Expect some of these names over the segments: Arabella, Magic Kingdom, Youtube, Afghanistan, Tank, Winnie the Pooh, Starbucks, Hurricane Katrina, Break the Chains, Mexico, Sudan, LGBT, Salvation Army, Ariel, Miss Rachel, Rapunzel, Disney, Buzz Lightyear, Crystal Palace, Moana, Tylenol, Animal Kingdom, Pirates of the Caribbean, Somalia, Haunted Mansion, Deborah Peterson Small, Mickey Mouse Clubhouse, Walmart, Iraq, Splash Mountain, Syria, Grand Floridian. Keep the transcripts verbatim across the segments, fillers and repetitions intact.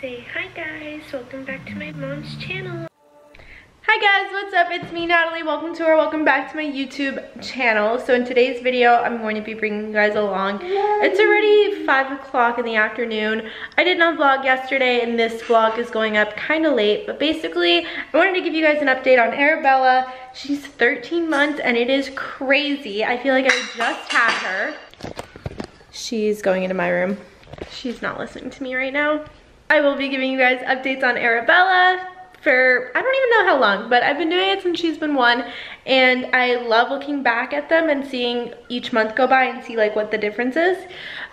Say hi guys, welcome back to my mom's channel. Hi guys, what's up? It's me, Natalie. Welcome to or welcome back to my YouTube channel. So in today's video, I'm going to be bringing you guys along. Yay. It's already five o'clock in the afternoon. I did not vlog yesterday and this vlog is going up kind of late, but basically I wanted to give you guys an update on Arabella. She's thirteen months and it is crazy. I feel like I just had her. She's going into my room. She's not listening to me right now. I will be giving you guys updates on Arabella for, I don't even know how long, but I've been doing it since she's been one, and I love looking back at them and seeing each month go by and see like what the difference is.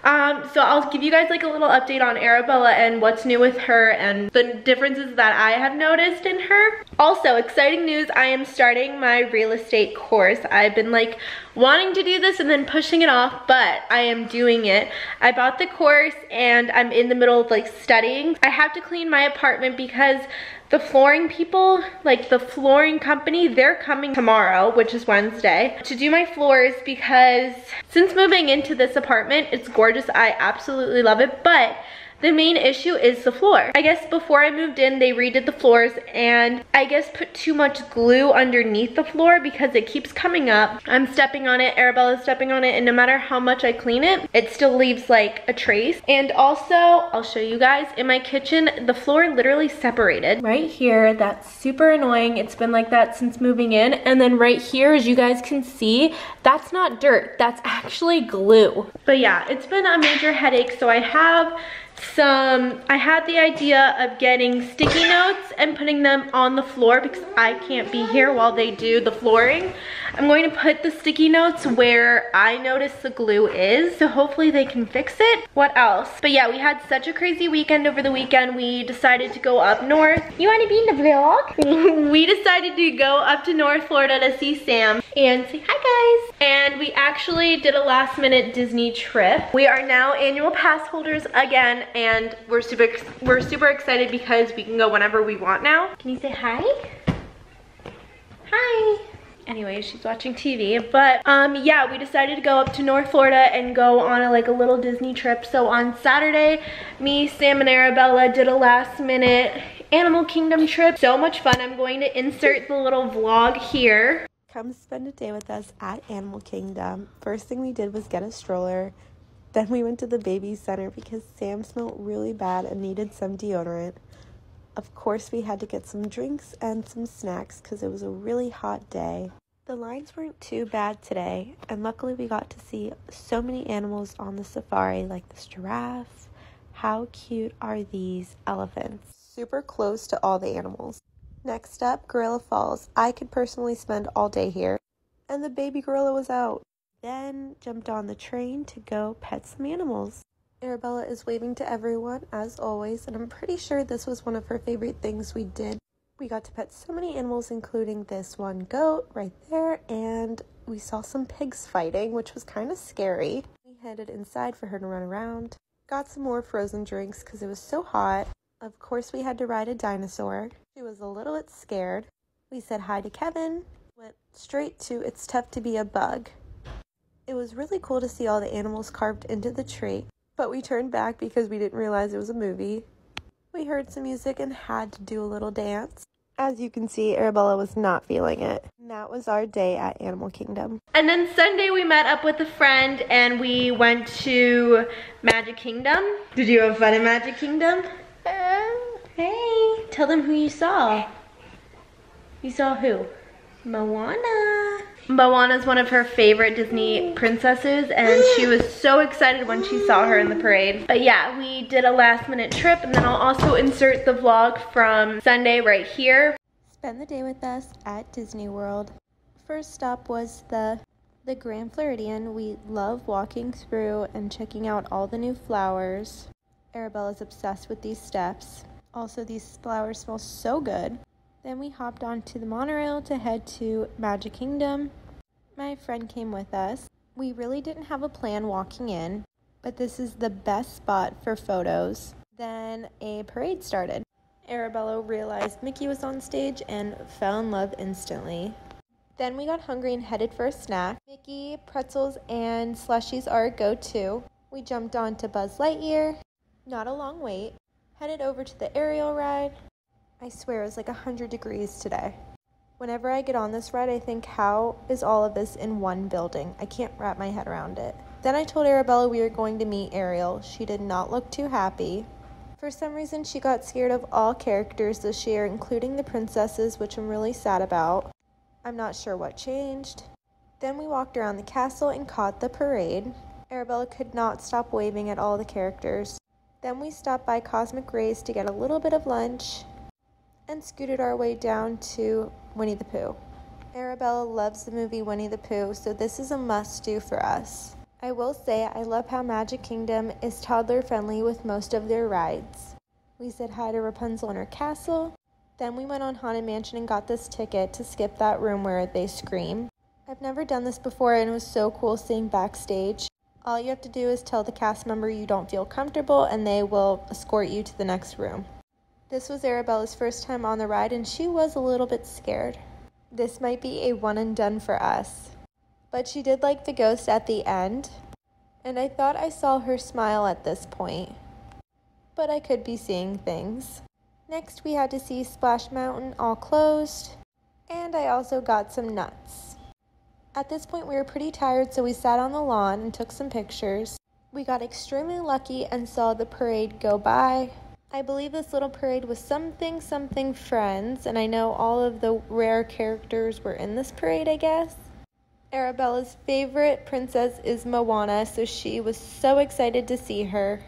Um, so I'll give you guys like a little update on Arabella and what's new with her and the differences that I have noticed in her. Also, exciting news, I am starting my real estate course. I've been like wanting to do this and then pushing it off, but I am doing it. I bought the course and I'm in the middle of like studying. I have to clean my apartment because the flooring people, like the flooring company, they're coming tomorrow, which is Wednesday, to do my floors because since moving into this apartment, it's gorgeous. I absolutely love it, but the main issue is the floor. I guess before I moved in, they redid the floors and I guess put too much glue underneath the floor because it keeps coming up. I'm stepping on it, Arabella's stepping on it, and no matter how much I clean it, it still leaves like a trace. And also, I'll show you guys, in my kitchen, the floor literally separated. Right here, that's super annoying. It's been like that since moving in. And then right here, as you guys can see, that's not dirt, that's actually glue. But yeah, it's been a major headache, so I have some, I had the idea of getting sticky notes and putting them on the floor because I can't be here while they do the flooring. I'm going to put the sticky notes where I notice the glue is, so hopefully they can fix it. What else? But yeah, we had such a crazy weekend over the weekend. We decided to go up north. You want to be in the vlog? We decided to go up to North Florida to see Sam and say hi guys. And we actually did a last minute Disney trip. We are now annual pass holders again. And we're super we're super excited because we can go whenever we want now. Can you say hi? Hi. Anyway, she's watching T V, but um yeah, we decided to go up to North Florida and go on a, like a little Disney trip. So on Saturday, me, Sam, and Arabella did a last minute Animal Kingdom trip. So much fun. I'm going to insert the little vlog here. Come spend a day with us at Animal Kingdom. First thing we did was get a stroller. Then we went to the baby center because Sam smelled really bad and needed some deodorant. Of course, we had to get some drinks and some snacks because it was a really hot day. The lines weren't too bad today, and luckily we got to see so many animals on the safari, like this giraffe. How cute are these elephants? Super close to all the animals. Next up, Gorilla Falls. I could personally spend all day here. And the baby gorilla was out. Then jumped on the train to go pet some animals. Arabella is waving to everyone as always, and I'm pretty sure this was one of her favorite things we did. We got to pet so many animals, including this one goat right there, and we saw some pigs fighting, which was kind of scary. We headed inside for her to run around. Got some more frozen drinks because it was so hot. Of course, we had to ride a dinosaur. She was a little bit scared. We said hi to Kevin. Went straight to It's Tough to Be a Bug. It was really cool to see all the animals carved into the tree, but we turned back because we didn't realize it was a movie. We heard some music and had to do a little dance. As you can see, Arabella was not feeling it. And that was our day at Animal Kingdom. And then Sunday we met up with a friend and we went to Magic Kingdom. Did you have fun in Magic Kingdom? Uh, hey, tell them who you saw. You saw who? Moana. Moana is one of her favorite Disney princesses and she was so excited when she saw her in the parade. But yeah, we did a last minute trip, and then I'll also insert the vlog from Sunday right here. Spend the day with us at Disney World. First stop was the, the Grand Floridian. We love walking through and checking out all the new flowers. Arabella's obsessed with these steps. Also, these flowers smell so good. Then we hopped onto the monorail to head to Magic Kingdom. My friend came with us. We really didn't have a plan walking in, but this is the best spot for photos. Then a parade started. Arabella realized Mickey was on stage and fell in love instantly. Then we got hungry and headed for a snack. Mickey, pretzels, and slushies are a go-to. We jumped on to Buzz Lightyear. Not a long wait. headed over to the Ariel ride. I swear it's like one hundred degrees today. Whenever I get on this ride, I think, how is all of this in one building? I can't wrap my head around it. Then I told Arabella we were going to meet Ariel. She did not look too happy. For some reason, she got scared of all characters this year, including the princesses, which I'm really sad about. I'm not sure what changed. Then we walked around the castle and caught the parade. Arabella could not stop waving at all the characters. Then we stopped by Cosmic Rays to get a little bit of lunch and scooted our way down to Winnie the Pooh. Arabella loves the movie Winnie the Pooh, so this is a must-do for us. I will say I love how Magic Kingdom is toddler-friendly with most of their rides. We said hi to Rapunzel in her castle. Then we went on Haunted Mansion and got this ticket to skip that room where they scream. I've never done this before and it was so cool seeing backstage. All you have to do is tell the cast member you don't feel comfortable and they will escort you to the next room. This was Arabella's first time on the ride and she was a little bit scared. This might be a one and done for us. But she did like the ghost at the end, and I thought I saw her smile at this point. But I could be seeing things. Next we had to see Splash Mountain all closed, and I also got some nuts. At this point we were pretty tired, so we sat on the lawn and took some pictures. We got extremely lucky and saw the parade go by. I believe this little parade was something something friends, and I know all of the rare characters were in this parade, I guess. Arabella's favorite princess is Moana, so she was so excited to see her.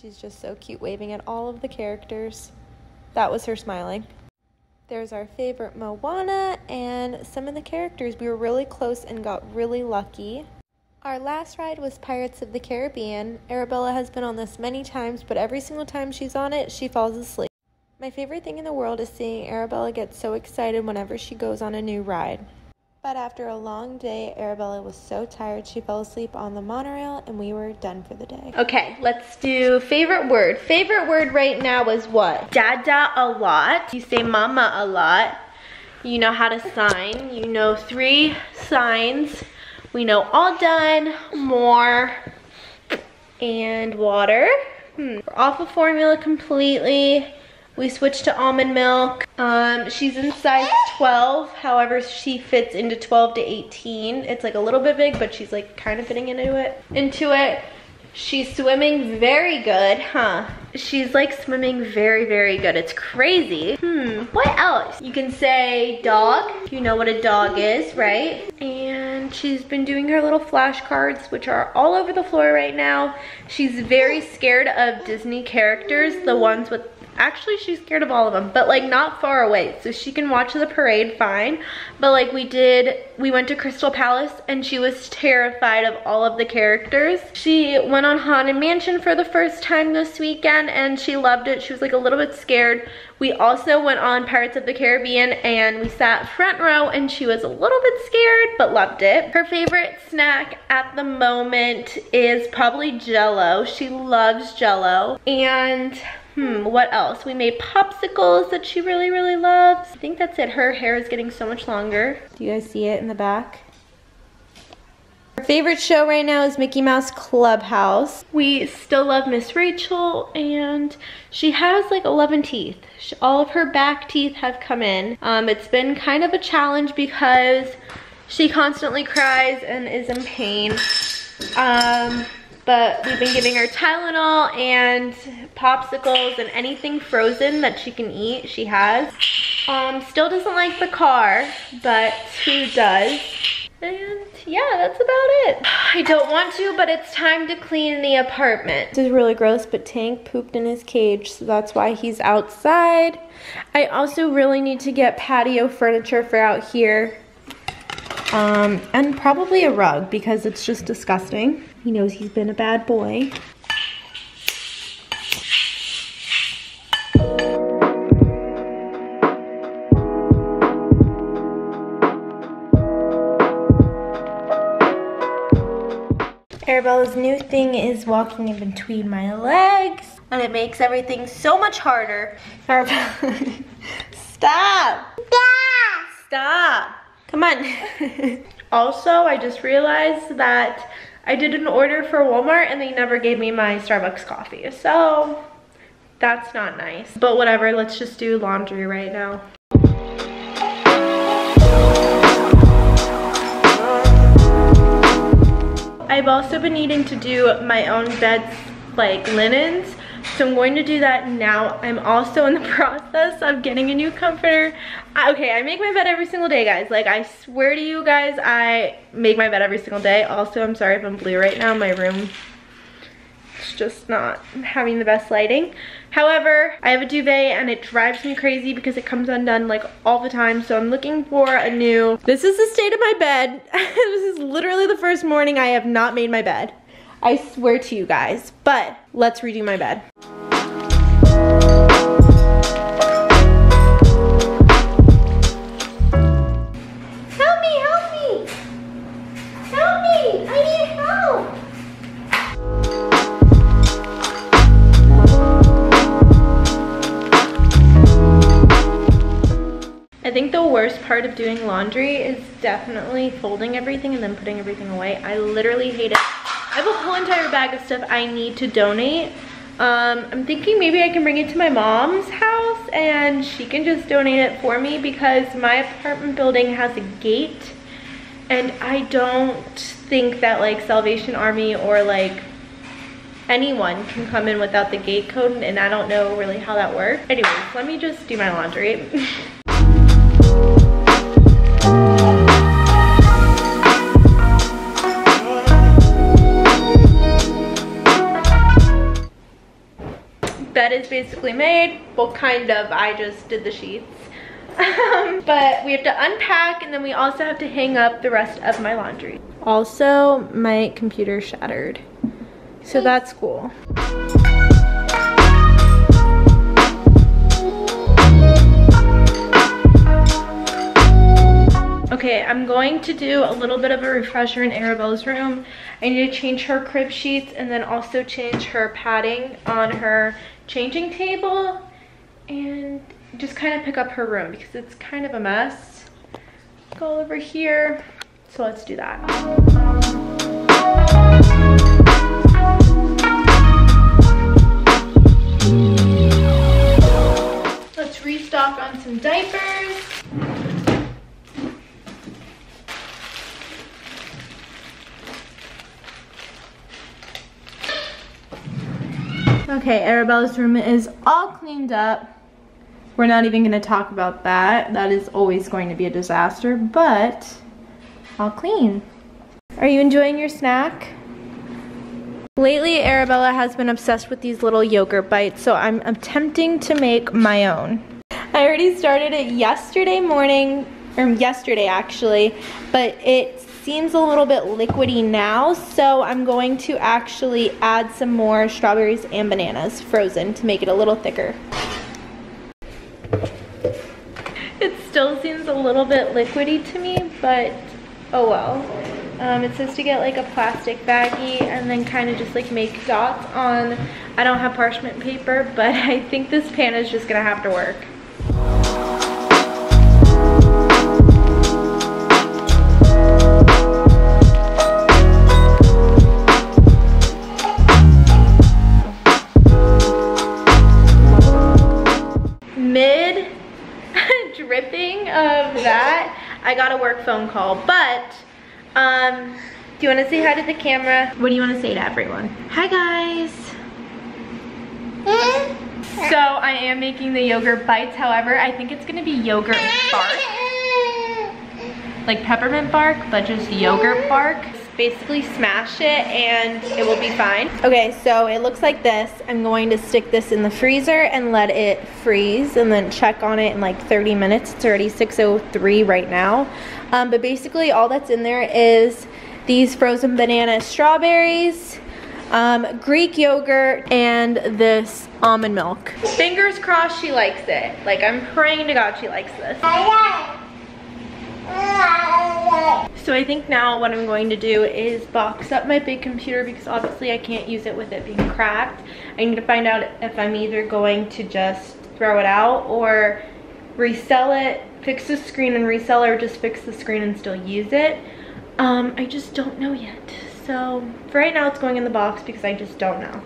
She's just so cute waving at all of the characters. That was her smiling. There's our favorite Moana and some of the characters. We were really close and got really lucky. Our last ride was Pirates of the Caribbean. Arabella has been on this many times, but every single time she's on it, she falls asleep. My favorite thing in the world is seeing Arabella get so excited whenever she goes on a new ride. But after a long day, Arabella was so tired, she fell asleep on the monorail, and we were done for the day. Okay, let's do favorite word. Favorite word right now is what? Dada a lot. You say mama a lot. You know how to sign. You know three signs. We know all done, more, and water. Hmm. We're off of formula completely. We switched to almond milk. Um, she's in size twelve, however she fits into twelve to eighteen. It's like a little bit big, but she's like kind of fitting into it. Into it. She's swimming very good, huh? She's like swimming very, very good. It's crazy. Hmm, what else? You can say dog. You know what a dog is, right? And she's been doing her little flashcards, which are all over the floor right now. She's very scared of Disney characters, the ones with, actually she's scared of all of them, but like not far away. So she can watch the parade fine. But like we did, we went to Crystal Palace and she was terrified of all of the characters. She went on Haunted Mansion for the first time this weekend. And she loved it. She was like a little bit scared. We also went on Pirates of the Caribbean and we sat front row and she was a little bit scared but loved it. Her favorite snack at the moment is probably Jell-O. She loves Jell-O. And hmm, what else? We made popsicles that she really, really loves. I think that's it. Her hair is getting so much longer. Do you guys see it in the back? Our favorite show right now is Mickey Mouse Clubhouse. We still love Miss Rachel, and she has like eleven teeth. She, all of her back teeth have come in. Um, it's been kind of a challenge because she constantly cries and is in pain. Um, but we've been giving her Tylenol and popsicles and anything frozen that she can eat, she has. Um, still doesn't like the car, but who does? And yeah, that's about it. I don't want to, but it's time to clean the apartment. This is really gross, but Tank pooped in his cage, so that's why he's outside. I also really need to get patio furniture for out here. Um, and probably a rug, because it's just disgusting. He knows he's been a bad boy. Arabella's new thing is walking in between my legs, and it makes everything so much harder. Arabella, stop! Stop! Stop! Come on. Also, I just realized that I did an order for Walmart, and they never gave me my Starbucks coffee, so That's not nice. But whatever, let's just do laundry right now. I've also been needing to do my own beds, like linens. So I'm going to do that now. I'm also in the process of getting a new comforter. Okay, I make my bed every single day, guys. Like, I swear to you guys, I make my bed every single day. Also, I'm sorry if I'm blue right now. My room is just not having the best lighting. However, I have a duvet and it drives me crazy because it comes undone like all the time. So I'm looking for a new... This is the state of my bed. This is literally the first morning I have not made my bed. I swear to you guys, but let's redo my bed. Help me, help me! Help me, I need help! I think the worst part of doing laundry is definitely folding everything and then putting everything away. I literally hate it. I have a whole entire bag of stuff I need to donate. Um, I'm thinking maybe I can bring it to my mom's house and she can just donate it for me because my apartment building has a gate and I don't think that like Salvation Army or like anyone can come in without the gate code, and I don't know really how that works. Anyways, let me just do my laundry. Bed is basically made. Well, kind of. I just did the sheets. Um, but we have to unpack and then we also have to hang up the rest of my laundry. Also, my computer shattered. So that's cool. Okay, I'm going to do a little bit of a refresher in Arabella's room. I need to change her crib sheets and then also change her padding on her changing table and just kind of pick up her room because it's kind of a mess. Go over here. So let's do that. Let's restock on some diapers. Okay, Arabella's room is all cleaned up. We're not even gonna talk about that. That is always going to be a disaster, but all clean. Are you enjoying your snack? Lately, Arabella has been obsessed with these little yogurt bites, so I'm attempting to make my own. I already started it yesterday morning, or yesterday actually, but it's seems a little bit liquidy now, so I'm going to actually add some more strawberries and bananas frozen to make it a little thicker. It still seems a little bit liquidy to me, but oh well. Um, it says to get like a plastic baggie and then kind of just like make dots on. I don't have parchment paper, but I think this pan is just gonna have to work. I got a work phone call, but um, do you want to say hi to the camera? What do you want to say to everyone? Hi guys. So I am making the yogurt bites. However, I think it's going to be yogurt bark, like peppermint bark, but just yogurt bark. Basically smash it and it will be fine. Okay, so it looks like this. I'm going to stick this in the freezer and let it freeze and then check on it in like thirty minutes. It's already six oh three right now. Um, but basically all that's in there is these frozen banana strawberries, um, Greek yogurt, and this almond milk. Fingers crossed she likes it. Like, I'm praying to God she likes this. So I think now what I'm going to do is box up my big computer because obviously I can't use it with it being cracked. I need to find out if I'm either going to just throw it out or resell it, fix the screen and resell it, or just fix the screen and still use it. Um, I just don't know yet. So for right now it's going in the box because I just don't know.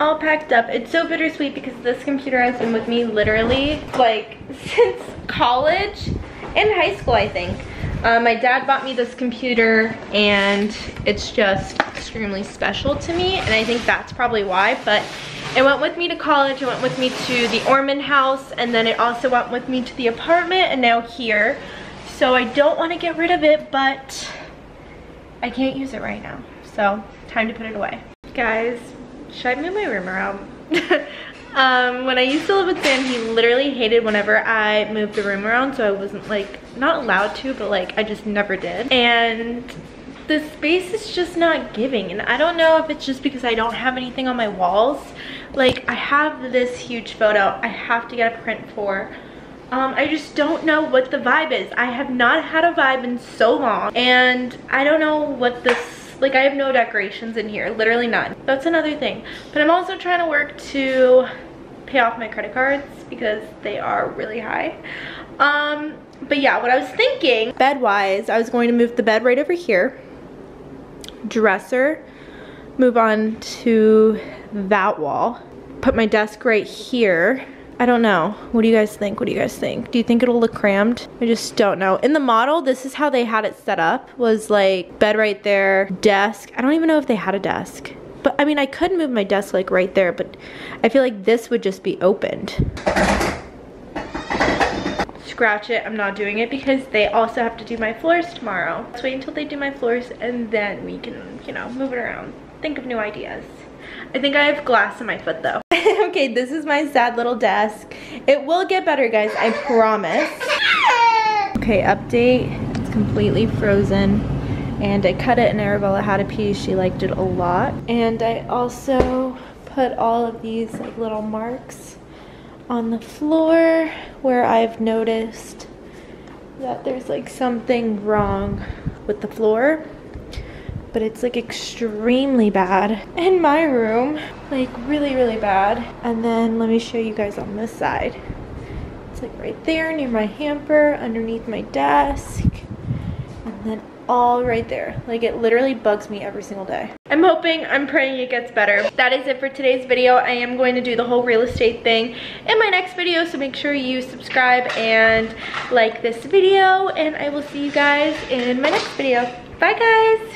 all packed up. It's so bittersweet because this computer has been with me literally like since college and high school, I think. Uh, my dad bought me this computer and it's just extremely special to me, and I think that's probably why. But it went with me to college, it went with me to the Ormond house, and then it also went with me to the apartment and now here. So I don't want to get rid of it, but I can't use it right now. So time to put it away. Guys, should I move my room around? Um, when I used to live with Sam, he literally hated whenever I moved the room around, so I wasn't like, not allowed to, but like I just never did. And the space is just not giving, and I don't know if it's just because I don't have anything on my walls. Like I have this huge photo I have to get a print for. Um, I just don't know what the vibe is. I have not had a vibe in so long, and I don't know what this. Like, I have no decorations in here, literally none. That's another thing. But I'm also trying to work to pay off my credit cards because they are really high. Um, but yeah, what I was thinking, bed-wise, I was going to move the bed right over here. Dresser, move on to that wall. Put my desk right here. I don't know. What do you guys think? What do you guys think? Do you think it'll look crammed? I just don't know. In the model, this is how they had it set up, was like bed right there, desk. I don't even know if they had a desk. But I mean, I could move my desk like right there, but I feel like this would just be opened. Scratch it, I'm not doing it because they also have to do my floors tomorrow. Let's wait until they do my floors and then we can, you know, move it around. Think of new ideas. I think I have glass in my foot though. Okay, this is my sad little desk. It will get better, guys, I promise. Okay, update. It's completely frozen. And I cut it and Arabella had a piece. She liked it a lot. And I also put all of these like little marks on the floor where I've noticed that there's like something wrong with the floor. But it's like extremely bad in my room. Like really, really bad. And then let me show you guys on this side. It's like right there near my hamper, underneath my desk, and then all right there. Like it literally bugs me every single day. I'm hoping, I'm praying it gets better. That is it for today's video. I am going to do the whole real estate thing in my next video, so make sure you subscribe and like this video, and I will see you guys in my next video. Bye guys.